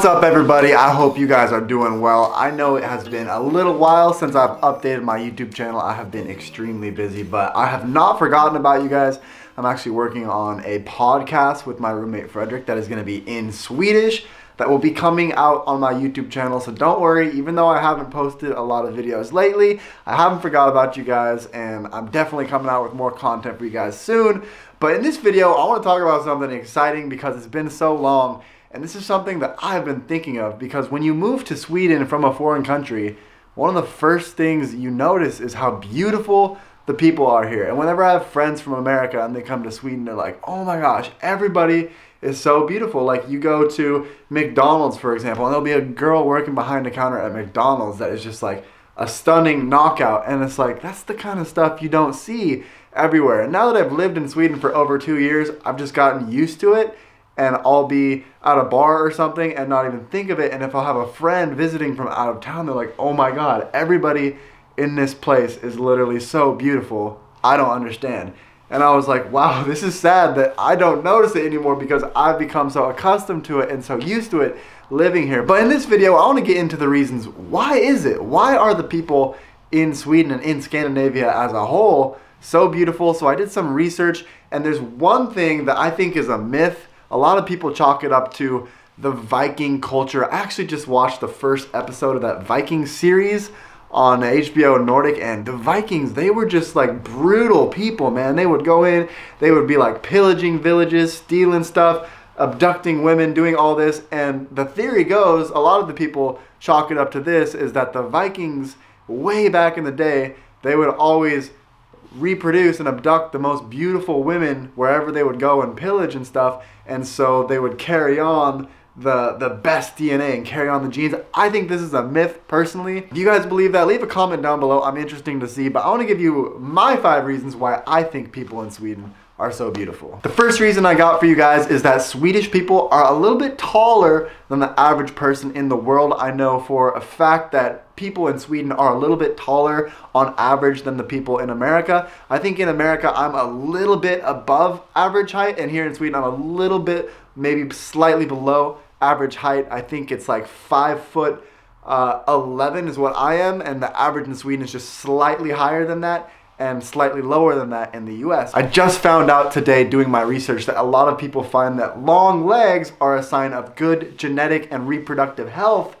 What's up, everybody? I hope you guys are doing well. I know it has been a little while since I've updated my YouTube channel. I have been extremely busy, but I have not forgotten about you guys. I'm actually working on a podcast with my roommate Frederick that is going to be in Swedish that will be coming out on my YouTube channel. So don't worry, even though I haven't posted a lot of videos lately, I haven't forgot about you guys, and I'm definitely coming out with more content for you guys soon. But in this video, I want to talk about something exciting because it's been so long. And this is something that I've been thinking of, because when you move to Sweden from a foreign country, one of the first things you notice is how beautiful the people are here. And whenever I have friends from America and they come to Sweden, they're like, oh my gosh, everybody is so beautiful. Like, you go to McDonald's, for example, and there'll be a girl working behind the counter at McDonald's that is just like a stunning knockout. And it's like, that's the kind of stuff you don't see everywhere. And now that I've lived in Sweden for over 2 years, I've just gotten used to it. And I'll be at a bar or something and not even think of it. And if I'll have a friend visiting from out of town, they're like, oh my God, everybody in this place is literally so beautiful. I don't understand. And I was like, wow, this is sad that I don't notice it anymore because I've become so accustomed to it and so used to it living here. But in this video, I want to get into the reasons. Why is it? Why are the people in Sweden and in Scandinavia as a whole so beautiful? So I did some research, and there's one thing that I think is a myth. A lot of people chalk it up to the Viking culture. I actually just watched the first episode of that Viking series on HBO Nordic, and the Vikings, they were just like brutal people, man. They would go in, they would be like pillaging villages, stealing stuff, abducting women, doing all this. And the theory goes, a lot of the people chalk it up to this, is that the Vikings, way back in the day, they would always reproduce and abduct the most beautiful women wherever they would go and pillage and stuff, and so they would carry on the best DNA and carry on the genes. I think this is a myth, personally. Do you guys believe that? Leave a comment down below. I'm interesting to see, but I want to give you my 5 reasons why I think people in Sweden are so beautiful. The first reason I got for you guys is that Swedish people are a little bit taller than the average person in the world. I know for a fact that people in Sweden are a little bit taller on average than the people in America. I think in America I'm a little bit above average height, and here in Sweden I'm a little bit, maybe slightly below average height. I think it's like 5 foot 11 is what I am, and the average in Sweden is just slightly higher than that, and slightly lower than that in the US. I just found out today doing my research that a lot of people find that long legs are a sign of good genetic and reproductive health.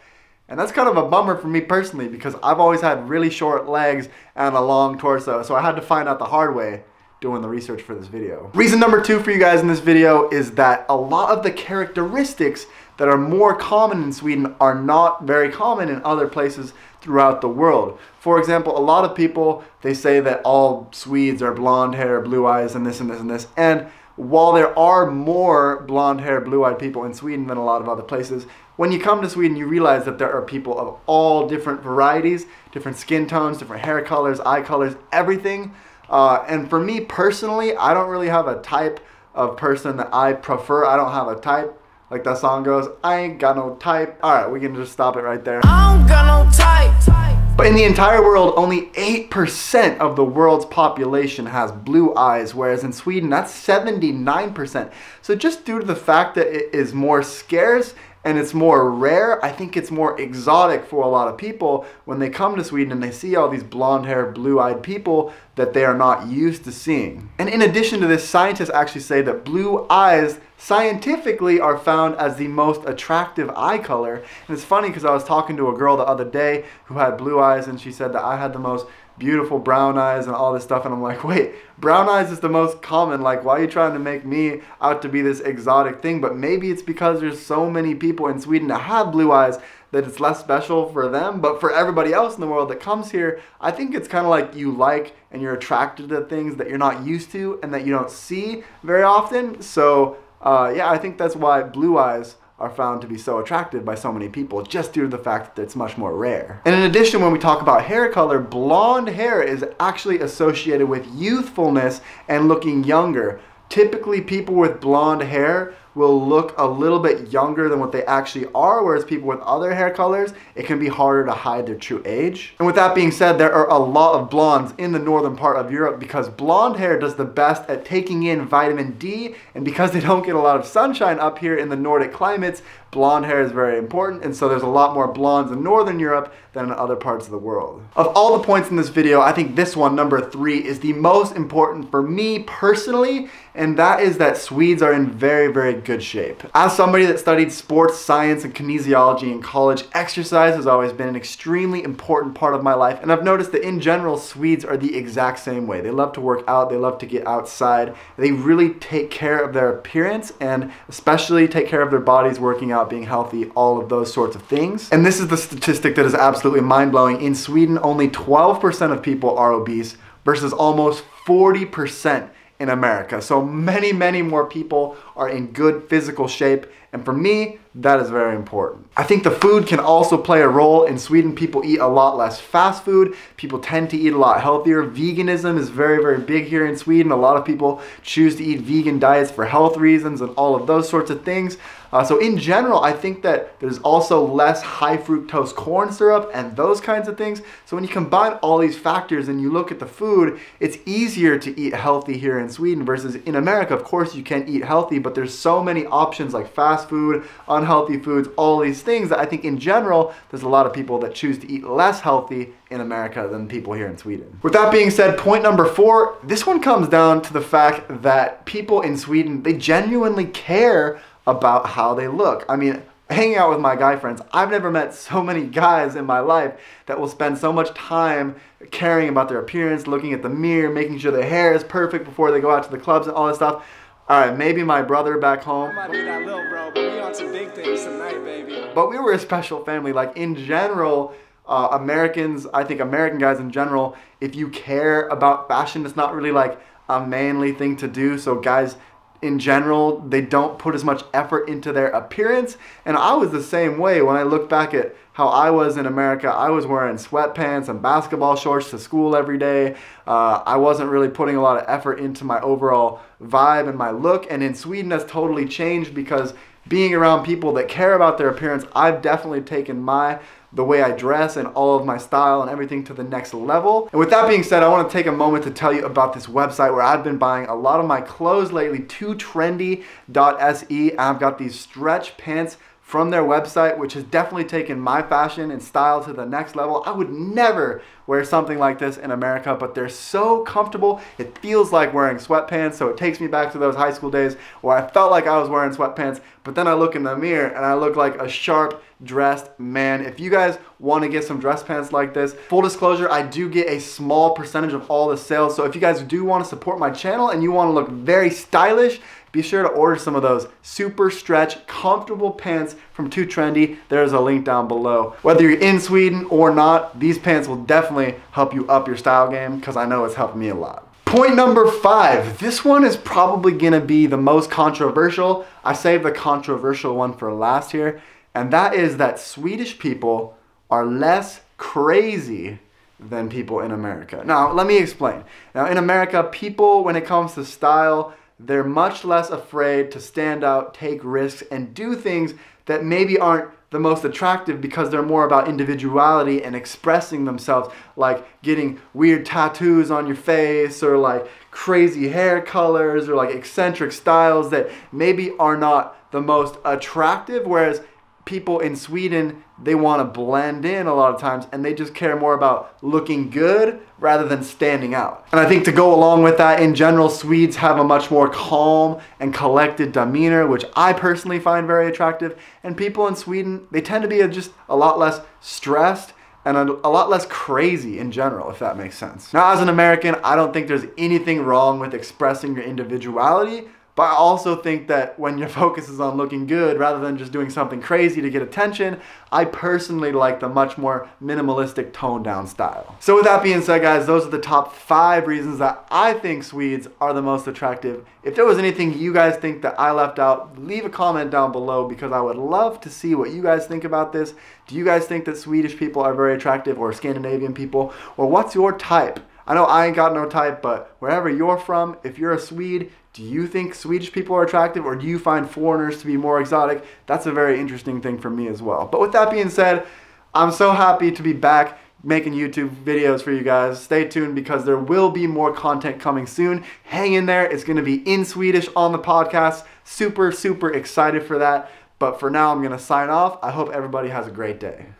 And that's kind of a bummer for me personally, because I've always had really short legs and a long torso. So I had to find out the hard way doing the research for this video. Reason number 2 for you guys in this video is that a lot of the characteristics that are more common in Sweden are not very common in other places throughout the world. For example, a lot of people, they say that all Swedes are blonde hair, blue eyes, and this and this and this. And while there are more blonde hair, blue-eyed people in Sweden than a lot of other places, when you come to Sweden, you realize that there are people of all different varieties, different skin tones, different hair colors, eye colors, everything. And for me personally, I don't really have a type of person that I prefer. I don't have a type. Like that song goes, I ain't got no type. All right, we can just stop it right there. I don't got no type. But in the entire world, only 8% of the world's population has blue eyes, whereas in Sweden, that's 79%. So just due to the fact that it is more scarce and it's more rare, I think it's more exotic for a lot of people when they come to Sweden and they see all these blonde haired, blue-eyed people that they are not used to seeing. And in addition to this, scientists actually say that blue eyes scientifically are found as the most attractive eye color. And it's funny because I was talking to a girl the other day who had blue eyes, and she said that I had the most beautiful brown eyes and all this stuff, and I'm like, wait, brown eyes is the most common, like, why are you trying to make me out to be this exotic thing? But maybe it's because there's so many people in Sweden that have blue eyes that it's less special for them, but for everybody else in the world that comes here, I think it's kind of like you like and you're attracted to things that you're not used to and that you don't see very often. So yeah, I think that's why blue eyes are found to be so attractive by so many people, just due to the fact that it's much more rare. And in addition, when we talk about hair color, blonde hair is actually associated with youthfulness and looking younger. Typically, people with blonde hair will look a little bit younger than what they actually are, whereas people with other hair colors, it can be harder to hide their true age. And with that being said, there are a lot of blondes in the northern part of Europe because blonde hair does the best at taking in vitamin D, and because they don't get a lot of sunshine up here in the Nordic climates, blonde hair is very important, and so there's a lot more blondes in Northern Europe than in other parts of the world. Of all the points in this video, I think this one, number 3, is the most important for me personally, and that is that Swedes are in very, very good shape. As somebody that studied sports science and kinesiology in college, exercise has always been an extremely important part of my life, and I've noticed that in general, Swedes are the exact same way. They love to work out, they love to get outside, they really take care of their appearance, and especially take care of their bodies, working out, being healthy, all of those sorts of things. And this is the statistic that is absolutely mind-blowing. In Sweden, only 12% of people are obese versus almost 40% in America. So many, many more people are in good physical shape, and for me, that is very important. I think the food can also play a role. In Sweden, people eat a lot less fast food. People tend to eat a lot healthier. Veganism is very, very big here in Sweden. A lot of people choose to eat vegan diets for health reasons and all of those sorts of things. So in general, I think that there's also less high fructose corn syrup and those kinds of things. So when you combine all these factors and you look at the food, it's easier to eat healthy here in Sweden versus in America. Of course, you can eat healthy, but there's so many options like fast food, unhealthy foods, all these things that I think in general, there's a lot of people that choose to eat less healthy in America than people here in Sweden. With that being said, point number 4, this one comes down to the fact that people in Sweden, they genuinely care about how they look. I mean, hanging out with my guy friends, I've never met so many guys in my life that will spend so much time caring about their appearance, looking at the mirror, making sure their hair is perfect before they go out to the clubs and all that stuff. All right, maybe my brother back home. But we were a special family. Like in general, Americans, I think American guys in general, if you care about fashion, it's not really like a manly thing to do. So guys, in general, they don't put as much effort into their appearance. And I was the same way. When I look back at how I was in America, I was wearing sweatpants and basketball shorts to school every day. I wasn't really putting a lot of effort into my overall vibe and my look. And in Sweden, that's totally changed because being around people that care about their appearance, I've definitely taken the way I dress and all of my style and everything to the next level. And with that being said, I want to take a moment to tell you about this website where I've been buying a lot of my clothes lately, totrendy.se. I've got these stretch pants from their website, which has definitely taken my fashion and style to the next level. I would never wear something like this in America, but they're so comfortable. It feels like wearing sweatpants, so it takes me back to those high school days where I felt like I was wearing sweatpants, but then I look in the mirror and I look like a sharp dressed man. If you guys want to get some dress pants like this, full disclosure, I do get a small percentage of all the sales, so if you guys do want to support my channel and you want to look very stylish, be sure to order some of those super stretch, comfortable pants from Too Trendy. There's a link down below. Whether you're in Sweden or not, these pants will definitely help you up your style game because I know it's helped me a lot. Point number 5, this one is probably gonna be the most controversial. I saved the controversial one for last here, and that is that Swedish people are less crazy than people in America. Now, let me explain. Now, in America, people, when it comes to style, they're much less afraid to stand out, take risks, and do things that maybe aren't the most attractive because they're more about individuality and expressing themselves, like getting weird tattoos on your face or like crazy hair colors or like eccentric styles that maybe are not the most attractive, whereas people in Sweden, they want to blend in a lot of times and they just care more about looking good rather than standing out. And I think to go along with that, in general, Swedes have a much more calm and collected demeanor, which I personally find very attractive. And people in Sweden, they tend to be just a lot less stressed and a lot less crazy in general, if that makes sense. Now, as an American, I don't think there's anything wrong with expressing your individuality, but I also think that when your focus is on looking good rather than just doing something crazy to get attention, I personally like the much more minimalistic, toned down style. So with that being said, guys, those are the top 5 reasons that I think Swedes are the most attractive. If there was anything you guys think that I left out, leave a comment down below because I would love to see what you guys think about this. Do you guys think that Swedish people are very attractive or Scandinavian people? Or what's your type? I know I ain't got no type, but wherever you're from, if you're a Swede, Do you think Swedish people are attractive, or do you find foreigners to be more exotic? That's a very interesting thing for me as well. But with that being said, I'm so happy to be back making YouTube videos for you guys. Stay tuned because there will be more content coming soon. Hang in there. It's going to be in Swedish on the podcast. Super, super excited for that. But for now, I'm going to sign off. I hope everybody has a great day.